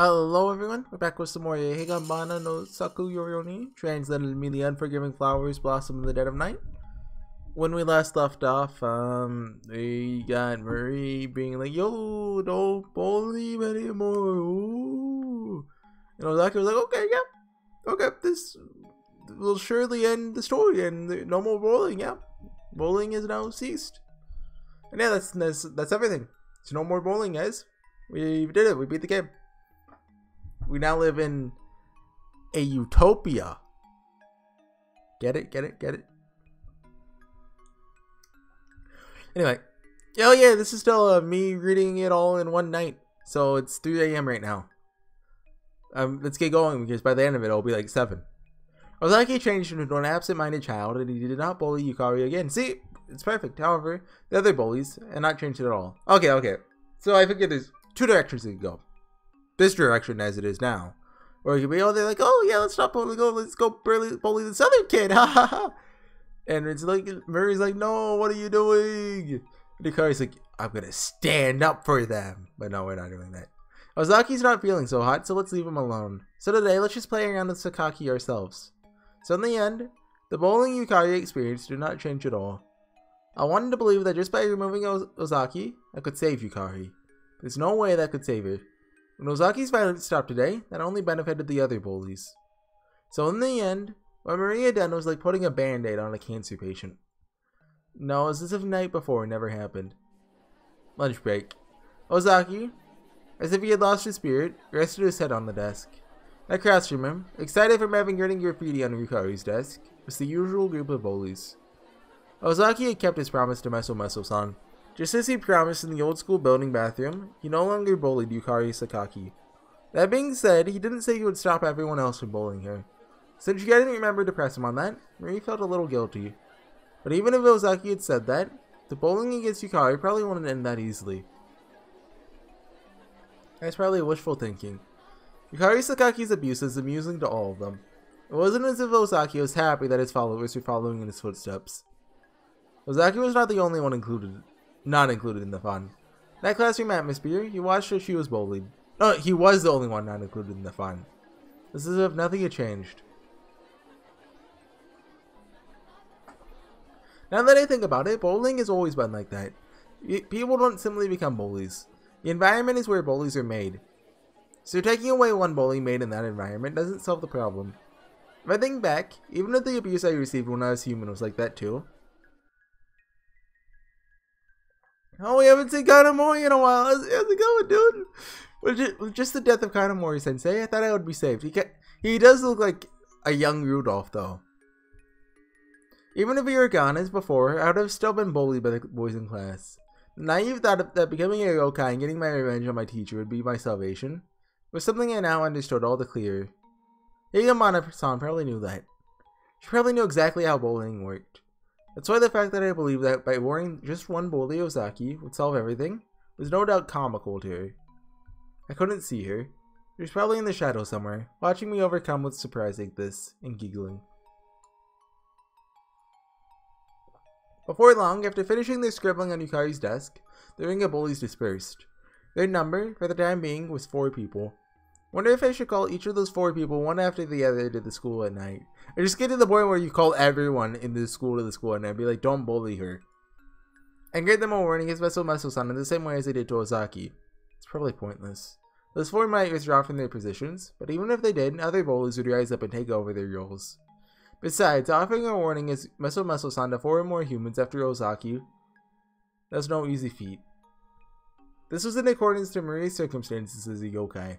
Hello everyone, we're back with some more Higanbana no Saku Yoru ni, translated to mean the unforgiving flowers blossom in the dead of night. When we last left off, we got Marie being like, yo, don't believe anymore. Ooh. And Ozaki was like, okay, yeah, okay, this will surely end the story and no more bowling, yeah. Bowling is now ceased. And yeah, that's everything. So no more bowling, guys. We did it, we beat the game. We now live in a utopia. Get it? Get it? Get it? Anyway. Oh yeah, this is still me reading it all in one night. So it's 3 a.m. right now. Let's get going because by the end of it, it'll be like 7. Ozaki changed into an absent-minded child and he did not bully Yukari again. See? It's perfect. However, the other bullies had not changed it at all. Okay, okay. So I figured there's two directions you can go. This direction as it is now, or it could be, oh, they're like, oh yeah, let's not bully, let's go bully this other kid, ha ha ha. And it's like Murray's like, no, what are you doing? And Yukari's like, I'm gonna stand up for them, but no, we're not doing that. Ozaki's not feeling so hot, so let's leave him alone. So today, let's just play around with Sakaki ourselves. So in the end, the bowling Yukari experience did not change at all. I wanted to believe that just by removing Ozaki, I could save Yukari. There's no way that could save her. When Ozaki's violence stopped today, that only benefited the other bullies. So in the end, what Marie had done was like putting a band-aid on a cancer patient. No, it was as if night before never happened. Lunch break. Ozaki, as if he had lost his spirit, rested his head on the desk. Across from him, excited from having written graffiti on Yukari's desk, was the usual group of bullies. Ozaki had kept his promise to Meso-san. Just as he promised in the old school building bathroom, he no longer bullied Yukari Sakaki. That being said, he didn't say he would stop everyone else from bullying her. Since she hadn't remembered to press him on that, Marie felt a little guilty. But even if Ozaki had said that, the bullying against Yukari probably wouldn't end that easily. That's probably wishful thinking. Yukari Sakaki's abuse is amusing to all of them. It wasn't as if Ozaki was happy that his followers were following in his footsteps. Ozaki was not the only one not included in the fun. That classroom atmosphere, he watched as she was bullied. No, he was the only one not included in the fun. This is as if nothing had changed. Now that I think about it, bullying has always been like that. People don't simply become bullies. The environment is where bullies are made. So taking away one bully made in that environment doesn't solve the problem. If I think back, even if the abuse I received when I was human was like that too. Oh, we haven't seen Kanemori in a while. How's it going, dude? With just the death of Kanemori sensei, I thought I would be saved. He does look like a young Rudolph, though. Even if he were gone as before, I would have still been bullied by the boys in class. The naive thought that becoming a yokai and getting my revenge on my teacher would be my salvation was something I now understood all the clearer. Higanbana-san probably knew that. She probably knew exactly how bullying worked. That's why the fact that I believed that by warning just one bully Ozaki would solve everything was no doubt comical to her. I couldn't see her. She was probably in the shadow somewhere, watching me overcome with surprise like this and giggling. Before long, after finishing their scribbling on Yukari's desk, the ring of bullies dispersed. Their number, for the time being, was 4 people. Wonder if I should call each of those 4 people one after the other to the school at night. Or just get to the point where you call everyone in the school to the school at night and be like, don't bully her. And give them a warning as Meso-san in the same way as they did to Ozaki. It's probably pointless. Those 4 might withdraw from their positions, but even if they did, other bullies would rise up and take over their roles. Besides, offering a warning as Meso-san to 4 or more humans after Ozaki, that's no easy feat. This was in accordance to Marie's circumstances as a yokai.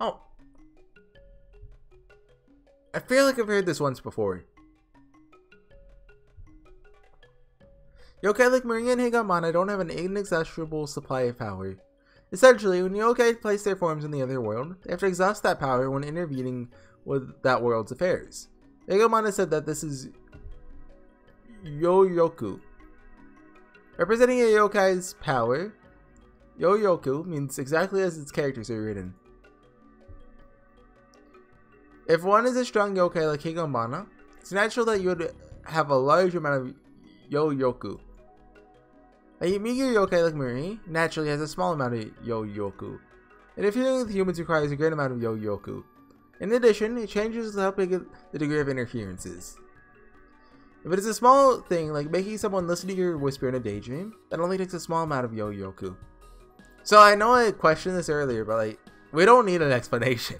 Oh. I feel like I've heard this once before. Yokai like Marie and Higanbana don't have an inexhaustible supply of power. Essentially, when yokai place their forms in the other world, they have to exhaust that power when intervening with that world's affairs. Higanbana said that this is youryoku. Representing a yokai's power, youryoku means exactly as its characters are written. If one is a strong yokai like Higanbana, it's natural that you would have a large amount of youryoku. A meager yokai like Marie naturally has a small amount of youryoku, and interfering with humans requires a great amount of youryoku. In addition, it changes how big the degree of interference is. If it is a small thing, like making someone listen to your whisper in a daydream, that only takes a small amount of youryoku. So I know I questioned this earlier, but like, we don't need an explanation.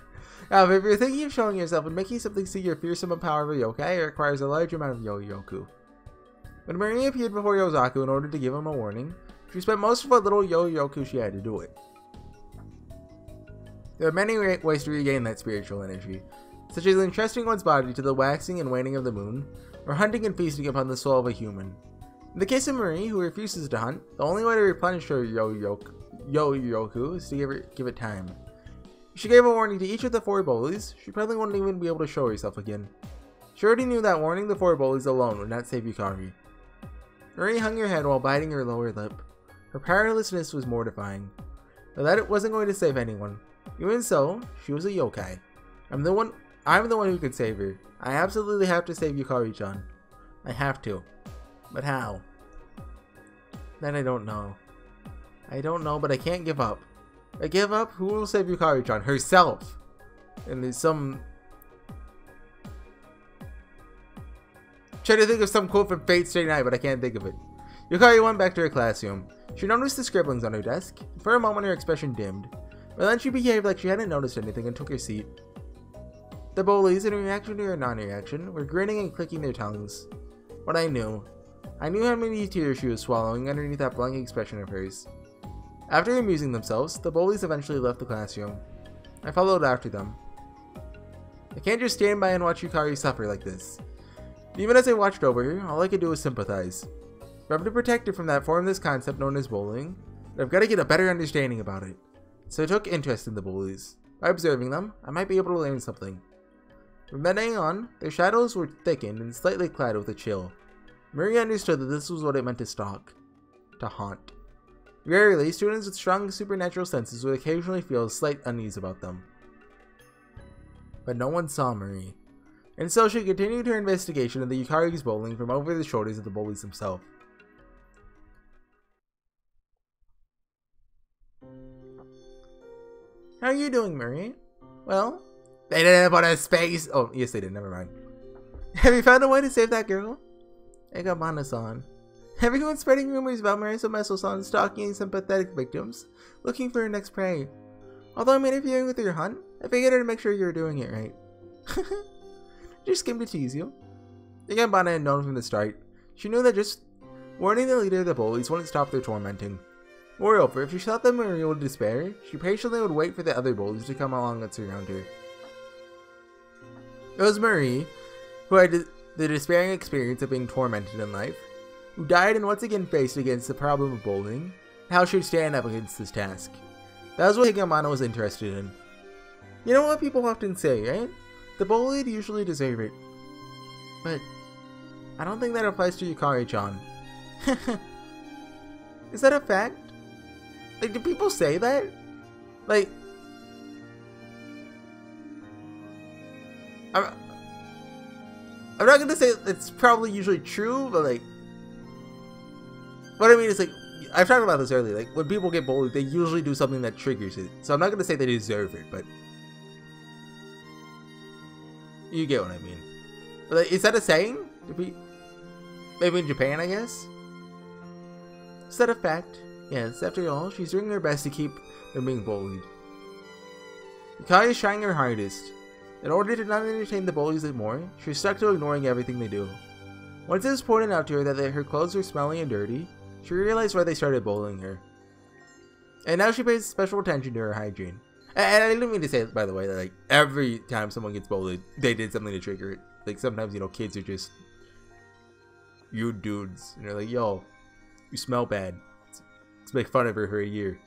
Now, if you're thinking of showing yourself and making something see your fearsome and power of a yokai, it requires a large amount of youryoku. When Marie appeared before Yozaku in order to give him a warning, she spent most of what little youryoku she had to do it. There are many ways to regain that spiritual energy, such as entrusting one's body to the waxing and waning of the moon, or hunting and feasting upon the soul of a human. In the case of Marie, who refuses to hunt, the only way to replenish her youryoku is to give it time. If she gave a warning to each of the four bullies, she probably wouldn't even be able to show herself again. She already knew that warning the four bullies alone would not save Yukari. Marie hung her head while biting her lower lip. Her powerlessness was mortifying, but that wasn't going to save anyone. Even so, she was a yokai. I'm the one who could save her. I absolutely have to save Yukari-chan. I have to. But how? Then I don't know. I don't know, but I can't give up. If I give up, who will save Yukari-chan? Herself! And there's some... I'm trying to think of some quote from Fate Stay Night, but I can't think of it. Yukari went back to her classroom. She noticed the scribblings on her desk. For a moment, her expression dimmed. But then she behaved like she hadn't noticed anything and took her seat. The bullies, in reaction to her non-reaction, were grinning and clicking their tongues. But I knew. I knew how many tears she was swallowing underneath that blank expression of hers. After amusing themselves, the bullies eventually left the classroom. I followed after them. I can't just stand by and watch Yukari suffer like this. Even as I watched over her, all I could do was sympathize. If I'm to protect her from that formless concept known as bullying, I've got to get a better understanding about it. So I took interest in the bullies. By observing them, I might be able to learn something. From that day on, their shadows were thickened and slightly clad with a chill. Marie understood that this was what it meant to stalk. To haunt. Rarely, students with strong supernatural senses would occasionally feel a slight unease about them. But no one saw Marie. And so she continued her investigation of the Yukari's bowling from over the shoulders of the bullies themselves. How are you doing, Marie? Well, they didn't put a space. Oh, yes, they did. Never mind. Have you found a way to save that girl? Higanbana-san. Everyone's spreading rumors about Marisa Meso-san stalking some pathetic victims, looking for her next prey. Although I'm interfering with your hunt, I figured I'd make sure you were doing it right. Just came to tease you. Higanbana had known from the start. She knew that just warning the leader of the bullies wouldn't stop their tormenting. Moreover, if she thought that Marie would despair, she patiently would wait for the other bullies to come along and surround her. It was Marie, who had the despairing experience of being tormented in life, who died and once again faced against the problem of bullying, and how she would stand up against this task. That was what Higanbana was interested in. You know what people often say, right? The bullied usually deserve it. But I don't think that applies to Yukari-chan. Is that a fact? Like, do people say that? Like, I'm not gonna say it's probably usually true, but like, what I mean is like, I've talked about this earlier, like, when people get bullied, they usually do something that triggers it, so I'm not gonna say they deserve it, but you get what I mean. But like, is that a saying? Maybe in Japan, I guess? Is that a fact? Yes, after all, she's doing her best to keep from being bullied. Yukari is trying her hardest. In order to not entertain the bullies anymore, she's stuck to ignoring everything they do. Once it was pointed out to her that her clothes were smelly and dirty, she realized why they started bullying her. And now she pays special attention to her hygiene. And I didn't mean to say it, by the way, that like, every time someone gets bullied, they did something to trigger it. Like, sometimes, you know, kids are just... you dudes. And they're like, yo... you smell bad. Let's make fun of her for a year.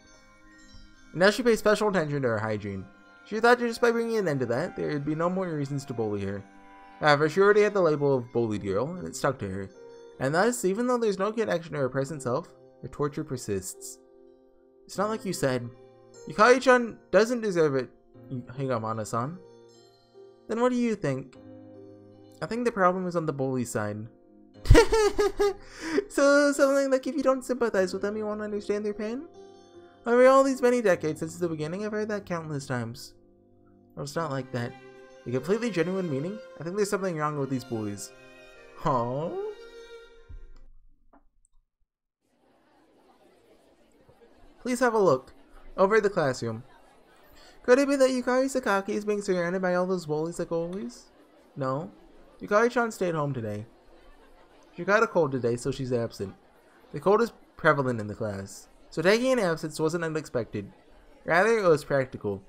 And now she pays special attention to her hygiene. She thought just by bringing an end to that, there would be no more reasons to bully her. However, she already had the label of bullied girl, and it stuck to her. And thus, even though there's no connection to her present self, her torture persists. It's not like you said. Yukari-chan doesn't deserve it, Higanbana-san. Then what do you think? I think the problem is on the bully side. So something like, if you don't sympathize with them, you won't understand their pain? Over all these many decades since the beginning, I've heard that countless times. Well, it's not like that. The completely genuine meaning? I think there's something wrong with these boys. Aww. Please have a look. Over the classroom. Could it be that Yukari Sakaki is being surrounded by all those bullies like always? No. Yukari-chan stayed home today. She got a cold today, so she's absent. The cold is prevalent in the class, so taking an absence wasn't unexpected. Rather, it was practical.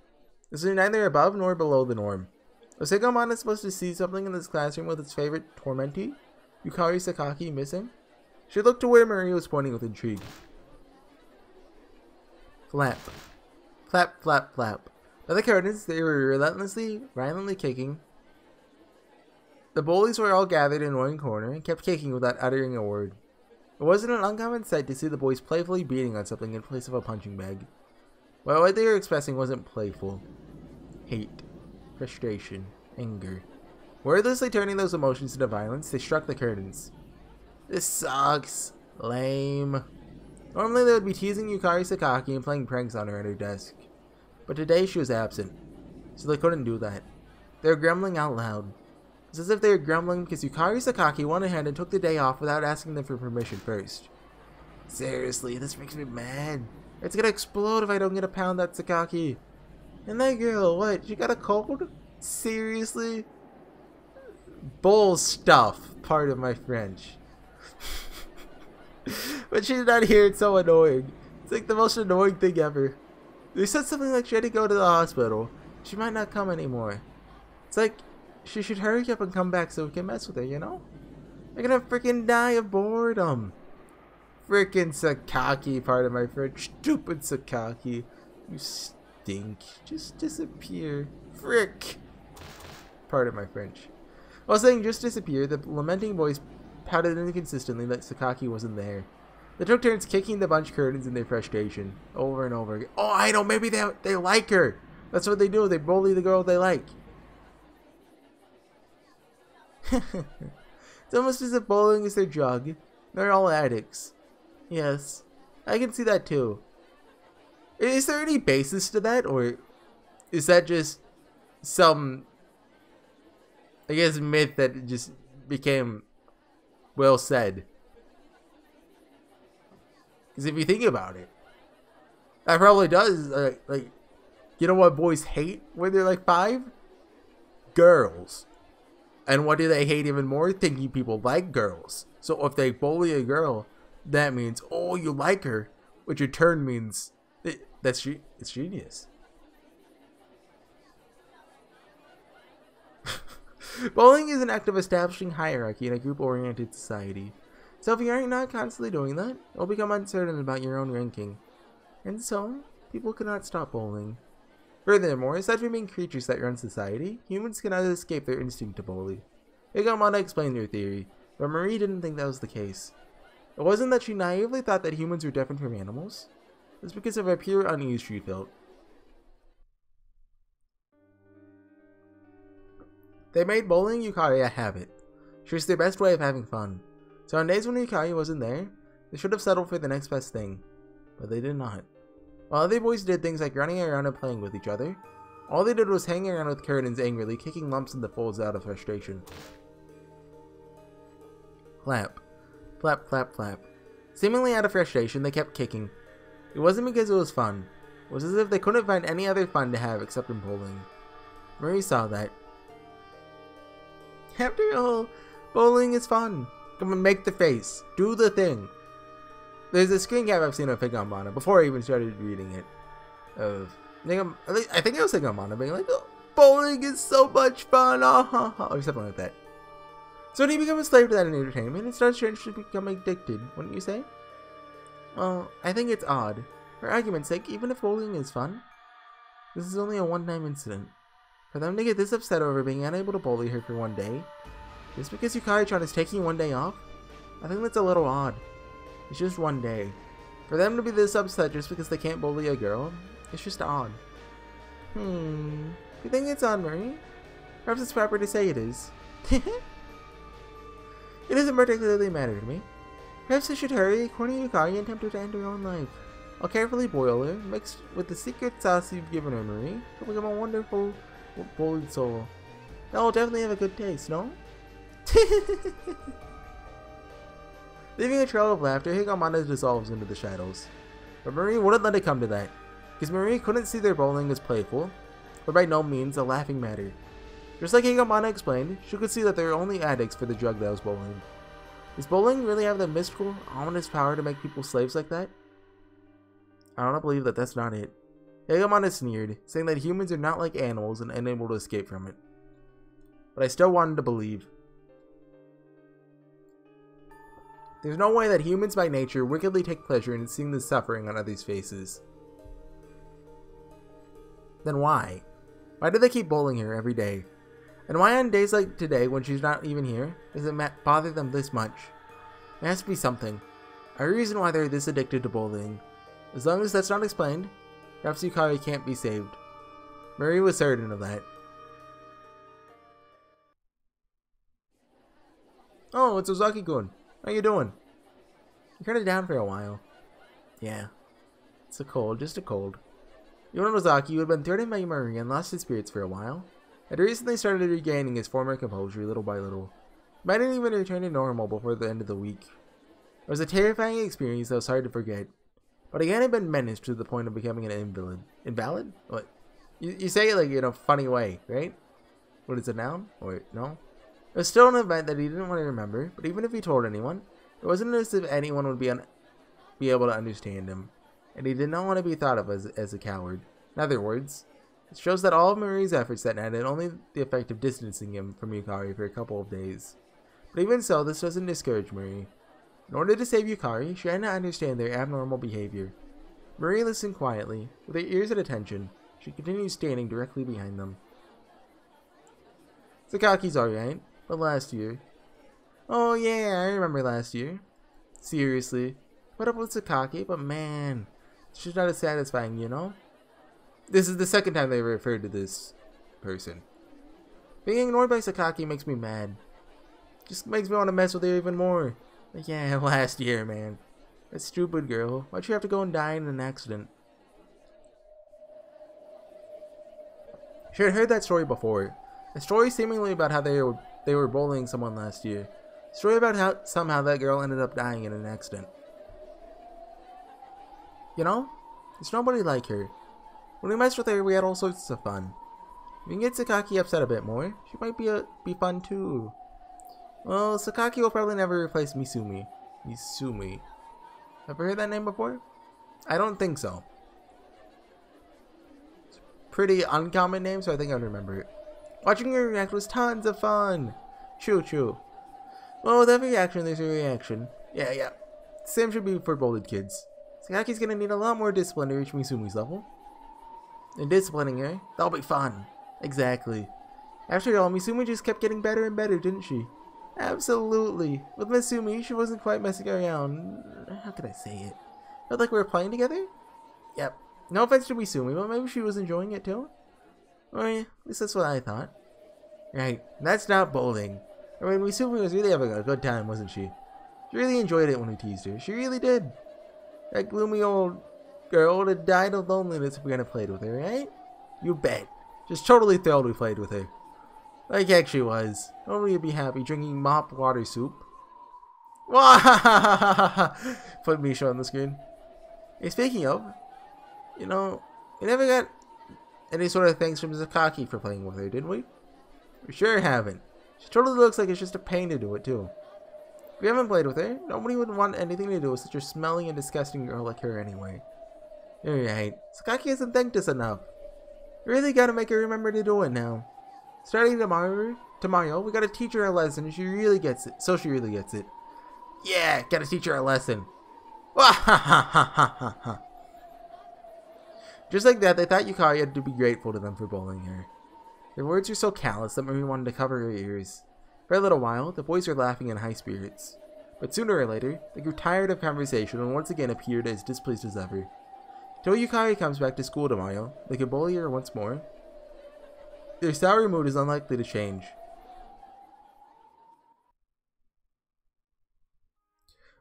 This is neither above nor below the norm. Osegaman is supposed to see something in this classroom with its favorite tormentee, Yukari Sakaki, missing. She looked to where Marie was pointing with intrigue. Flap. Flap, flap, flap. By the curtains, they were violently kicking. The bullies were all gathered in one corner and kept kicking without uttering a word. It wasn't an uncommon sight to see the boys playfully beating on something in place of a punching bag. But what they were expressing wasn't playful. Hate, frustration, anger. Wordlessly turning those emotions into violence, they struck the curtains. This sucks. Lame. Normally they would be teasing Yukari Sakaki and playing pranks on her at her desk. But today she was absent, so they couldn't do that. They were grumbling out loud. It's as if they were grumbling because Yukari Sakaki went ahead and took the day off without asking them for permission first. Seriously, this makes me mad. It's gonna explode if I don't get a pound at Sakaki. And that girl, what, she got a cold? Seriously? Bull stuff, part of my French. But she did not hear it, so annoying. It's like the most annoying thing ever. They said something like she had to go to the hospital. She might not come anymore. It's like... she should hurry up and come back so we can mess with her, you know? They're gonna freaking die of boredom. Freaking Sakaki, part of my French. Stupid Sakaki. You stink. Just disappear. Frick. Part of my French. While saying just disappear, the lamenting boys pouted inconsistently that Sakaki wasn't there. They took turns kicking the bunch curtains in their frustration. Over and over again. Oh, I know. Maybe they like her. That's what they do. They bully the girl they like. It's almost as if bowling is their drug. They're all addicts. Yes, I can see that too. Is there any basis to that, or is that just some, I guess, myth that just became well said? Because if you think about it, that probably does. Like, you know what boys hate when they're like 5? Girls. And what do they hate even more? Thinking people like girls. So if they bully a girl, that means, oh, you like her, which in turn means it's genius. Bullying is an act of establishing hierarchy in a group-oriented society. So if you are not constantly doing that, you'll become uncertain about your own ranking. And so, people cannot stop bullying. Furthermore, aside from being creatures that run society, humans cannot escape their instinct to bully. Higanbana explained her theory, but Marie didn't think that was the case. It wasn't that she naively thought that humans were different from animals. It was because of a pure unease she felt. They made bullying Yukari a habit. She was their best way of having fun. So on days when Yukari wasn't there, they should have settled for the next best thing, but they did not. While other boys did things like running around and playing with each other, all they did was hang around with curtains angrily, kicking lumps in the folds out of frustration. Flap. Flap, flap, flap. Seemingly out of frustration, they kept kicking. It wasn't because it was fun. It was as if they couldn't find any other fun to have except in bowling. Marie saw that. After all, bowling is fun. Come and make the face. Do the thing. There's a screen cap I've seen of Higanbana before I even started reading it. I think it was Higanbana being like, oh, bowling is so much fun, ah, ha, ha, or something like that. So when you become a slave to that entertainment, it's not strange to become addicted, wouldn't you say? Well, I think it's odd. For argument's sake, even if bowling is fun, this is only a one-time incident. For them to get this upset over being unable to bully her for one day, just because Yukari-chan is taking one day off, I think that's a little odd. It's just one day. For them to be this upset just because they can't bully a girl, it's just odd. You think it's odd, Marie? Perhaps it's proper to say it is. It doesn't particularly matter to me. Perhaps I should hurry, corner Yukari, and attempt to end her own life. I'll carefully boil her, mixed with the secret sauce you've given her, Marie. She'll become a wonderful, boiled soul. That'll definitely have a good taste, no? Leaving a trail of laughter, Higanbana dissolves into the shadows. But Marie wouldn't let it come to that, because Marie couldn't see their bowling as playful, but by no means a laughing matter. Just like Higanbana explained, she could see that they were only addicts for the drug that was bowling. Does bowling really have that mystical, ominous power to make people slaves like that? I don't believe that that's not it. Higanbana sneered, saying that humans are not like animals and unable to escape from it. But I still wanted to believe. There's no way that humans by nature wickedly take pleasure in seeing the suffering on others' faces. Then why? Why do they keep bowling her every day? And why on days like today, when she's not even here, does it bother them this much? There has to be something. A reason why they're this addicted to bullying. As long as that's not explained, perhaps Yukari can't be saved. Marie was certain of that. Oh, it's Ozaki-kun. How you doing? You turned it down for a while. Yeah. It's a cold, just a cold. You and Ozaki, who had been threatened by Marie and lost his spirits for a while, had recently started regaining his former composure little by little. He might not even return to normal before the end of the week. It was a terrifying experience that was hard to forget, but again had been menaced to the point of becoming an invalid. Invalid? What? You say it like in a funny way, right? What is it, a noun? Or no? It was still an event that he didn't want to remember, but even if he told anyone, it wasn't as if anyone would be able to understand him, and he did not want to be thought of as a coward. In other words, it shows that all of Marie's efforts that night had only the effect of distancing him from Yukari for a couple of days. But even so, this doesn't discourage Marie. In order to save Yukari, she had to understand their abnormal behavior. Marie listened quietly, with her ears at attention. She continued standing directly behind them. Sakaki's alright, but last year... Oh yeah, I remember last year. Seriously, put up with Sakaki, but man, she's not as satisfying, you know? This is the second time they referred to this person. Being ignored by Sakaki makes me mad. Just makes me want to mess with her even more. Like, yeah, last year, man. That stupid girl. Why'd she have to go and die in an accident? She had heard that story before. A story seemingly about how they were bullying someone last year. A story about how somehow that girl ended up dying in an accident. You know, there's nobody like her. When we messed with her, we had all sorts of fun. If we can get Sakaki upset a bit more, she might be fun too. Well, Sakaki will probably never replace Misumi. Misumi. Have you heard that name before? I don't think so. It's a pretty uncommon name, so I think I'd remember it. Watching her react was tons of fun. Choo-choo. Well, with every action, there's a reaction. Yeah. Same should be for bolded kids. Sakaki's gonna need a lot more discipline to reach Misumi's level. And disciplining her, that'll be fun. Exactly. After all, Misumi just kept getting better and better, didn't she? Absolutely. With Misumi, she wasn't quite messing around. How could I say it? Felt like we were playing together? Yep. No offense to Misumi, but maybe she was enjoying it too? Or yeah, at least that's what I thought. Right, that's not bowling. I mean, Misumi was really having a good time, wasn't she? She really enjoyed it when we teased her. She really did. That gloomy old... girl would have died of loneliness if we hadn't played with her, right? You bet. Just totally thrilled we played with her. Like heck she was. Nobody would be happy drinking mop water soup. Put Misha on the screen. Hey, speaking of, you know, we never got any sort of thanks from Sakaki for playing with her, did we? We sure haven't. She totally looks like it's just a pain to do it too. If we haven't played with her, nobody would want anything to do with such a smelly and disgusting girl like her anyway. Alright, Sakaki hasn't thanked us enough. We really gotta make her remember to do it now. Starting tomorrow, we gotta teach her a lesson. She really gets it. Yeah, gotta teach her a lesson. Just like that, they thought Yukari had to be grateful to them for bullying her. Their words were so callous that Marie wanted to cover her ears. For a little while, the boys were laughing in high spirits. But sooner or later, they grew tired of conversation and once again appeared as displeased as ever. Till Yukari comes back to school tomorrow, they can bully her once more. Their sour mood is unlikely to change.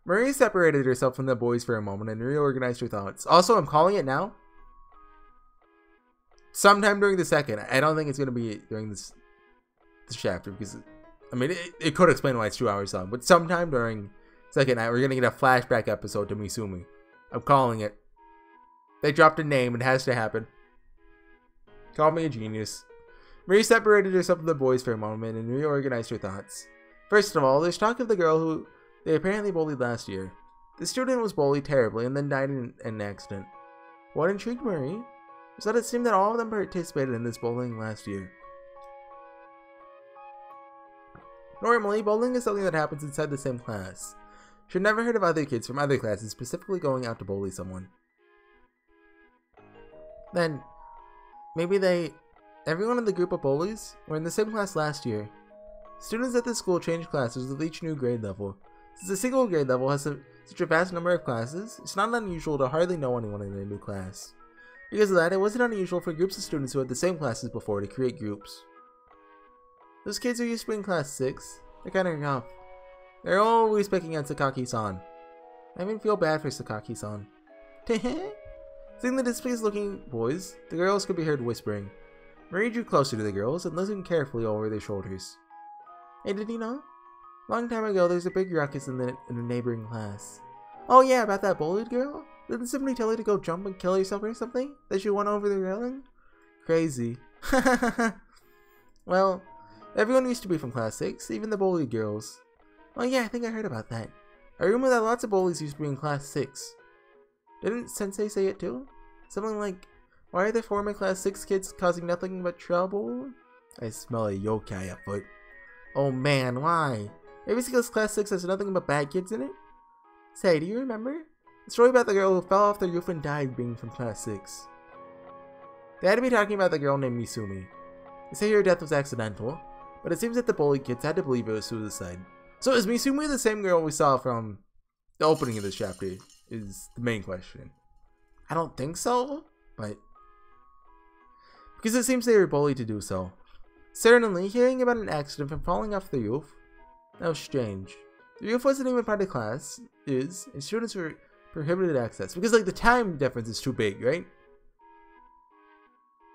Marie separated herself from the boys for a moment and reorganized her thoughts. Also, I'm calling it now. Sometime during the second. I don't think it's going to be during this chapter because, I mean, it could explain why it's 2 hours long. But sometime during second night, we're going to get a flashback episode to Misumi. I'm calling it. They dropped a name. It has to happen. Call me a genius. Marie separated herself from the boys for a moment and reorganized her thoughts. First of all, there's talk of the girl who they apparently bullied last year. The student was bullied terribly and then died in an accident. What intrigued Marie was that it seemed that all of them participated in this bullying last year. Normally, bullying is something that happens inside the same class. She'd never heard of other kids from other classes specifically going out to bully someone. Then, maybe everyone in the group of bullies were in the same class last year. Students at this school change classes with each new grade level. Since a single grade level has such a vast number of classes, it's not unusual to hardly know anyone in a new class. Because of that, it wasn't unusual for groups of students who had the same classes before to create groups. Those kids who used to be in class 6, they're kind of rough. They're always picking on Sakaki-san. I even feel bad for Sakaki-san. Seeing the displeased-looking boys, the girls could be heard whispering. Marie drew closer to the girls and listened carefully over their shoulders. Hey, did you know? Long time ago, there's a big ruckus in the neighboring class. Oh yeah, about that bullied girl? Didn't somebody tell her to go jump and kill herself or something? That she went over the railing? Crazy. Well, everyone used to be from class 6, even the bullied girls. Oh yeah, I think I heard about that. I remember that lots of bullies used to be in class 6. Didn't Sensei say it too? Something like, why are the former class 6 kids causing nothing but trouble? I smell a yokai afoot. Oh man, why? Every single class 6 has nothing but bad kids in it? Say, do you remember? The story about the girl who fell off the roof and died being from class 6. They had to be talking about the girl named Misumi. They say her death was accidental, but it seems that the bullied kids had to believe it was suicide. So is Misumi the same girl we saw from the opening of this chapter? Is the main question. I don't think so, but... because it seems they were bullied to do so. Certainly, hearing about an accident from falling off the roof, that was strange. The roof wasn't even part of class, and students were prohibited access. Because, like, the time difference is too big, right?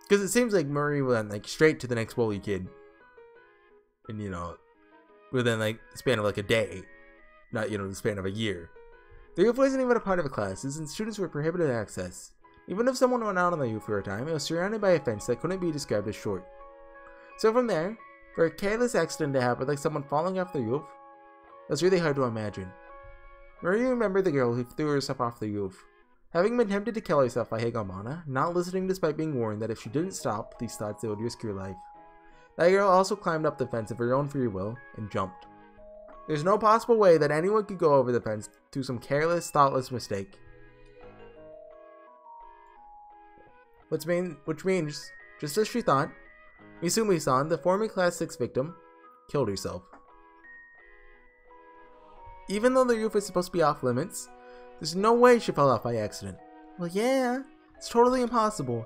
Because it seems like Murray went, like, straight to the next bully kid. And, you know, within, like, the span of, like, a day. Not, you know, the span of a year. The roof wasn't even a part of a class, and students were prohibited access. Even if someone went out on the roof for a time, it was surrounded by a fence that couldn't be described as short. So from there, for a careless accident to happen like someone falling off the roof, that's really hard to imagine. Marie remembered the girl who threw herself off the roof. Having been tempted to kill herself by Higanbana, not listening despite being warned that if she didn't stop these thoughts it would risk her life. That girl also climbed up the fence of her own free will and jumped. There's no possible way that anyone could go over the fence through some careless, thoughtless mistake. Which means, just as she thought, Misumi-san, the former Class 6 victim, killed herself. Even though the roof was supposed to be off limits, there's no way she fell off by accident. Well yeah, it's totally impossible.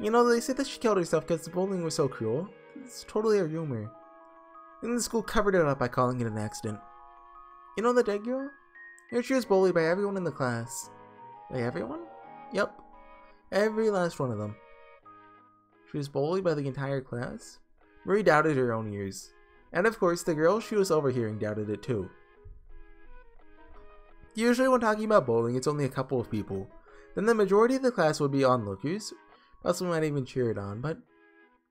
You know, they said that she killed herself because the bullying was so cruel. It's totally a rumor. And the school covered it up by calling it an accident. You know the dead girl? Here she was bullied by everyone in the class. By everyone? Yep. Every last one of them. She was bullied by the entire class? Marie doubted her own ears. And of course, the girl she was overhearing doubted it too. Usually when talking about bullying, it's only a couple of people. Then the majority of the class would be onlookers, possibly might even cheer it on, but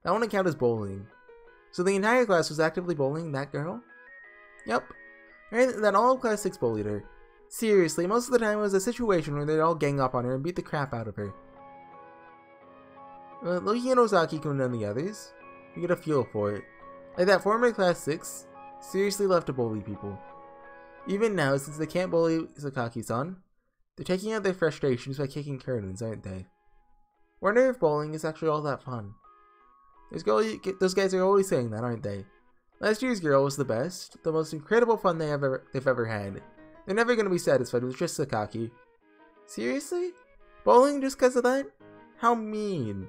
that wouldn't count as bullying. So the entire class was actively bullying that girl? Yep. And then all of class 6 bullied her. Seriously, most of the time it was a situation where they'd all gang up on her and beat the crap out of her. Looking at Ozaki-kun and the others, you get a feel for it. Like that former class 6, seriously loved to bully people. Even now, since they can't bully Sakaki-san, they're taking out their frustrations by kicking curtains, aren't they? Wonder if bowling is actually all that fun. Those guys are always saying that, aren't they? Last year's girl was the best, the most incredible fun they've ever had. They're never going to be satisfied with just Sakaki. Seriously? Bowling just because of that? How mean.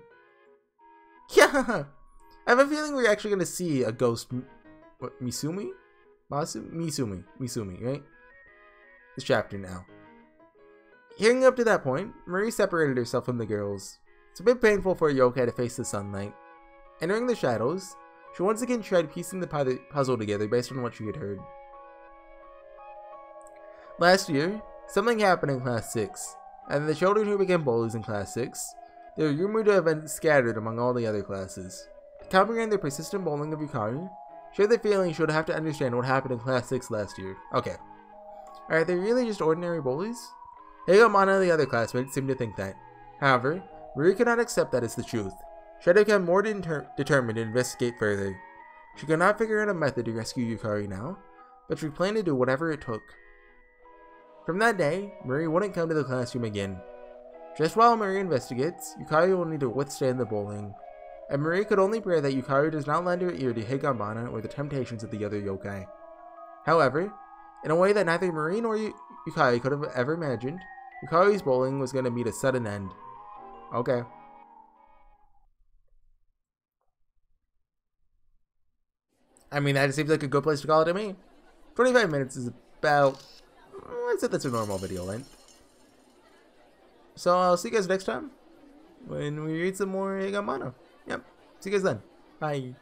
Yeah! I have a feeling we're actually going to see a ghost... Misumi? Misumi, right? this chapter now. Hearing up to that point, Marie separated herself from the girls. It's a bit painful for a yokai to face the sunlight. Entering the shadows, she once again tried piecing the puzzle together based on what she had heard. Last year, something happened in Class 6, and the children who became bullies in Class 6, they were rumored to have been scattered among all the other classes. To comprehend their persistent bullying of Yukari, she had the feeling she would have to understand what happened in Class 6 last year. Okay. Are they really just ordinary bullies? Higanbana and the other classmates seemed to think that. However, Marie could not accept that as the truth. She had become more determined to investigate further. She could not figure out a method to rescue Yukari now, but she planned to do whatever it took. From that day, Marie wouldn't come to the classroom again. Just while Marie investigates, Yukari will need to withstand the bullying, and Marie could only pray that Yukari does not lend her ear to Higanbana or the temptations of the other yokai. However, in a way that neither Marie nor Yukari could have ever imagined, Yukari's bullying was going to meet a sudden end. Okay. I mean, that seems like a good place to call it to me. 25 minutes is about... I'd say that's a normal video length. So I'll see you guys next time when we read some more Higanbana. Yep. See you guys then. Bye.